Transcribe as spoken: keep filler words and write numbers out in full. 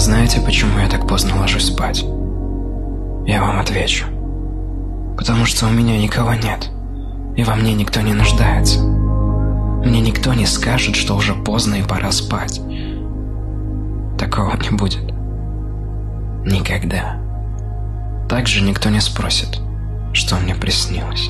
знаете, почему я так поздно ложусь спать? Я вам отвечу. Потому что у меня никого нет, и во мне никто не нуждается. Мне никто не скажет, что уже поздно и пора спать. Такого не будет. Никогда. Также никто не спросит, что мне приснилось.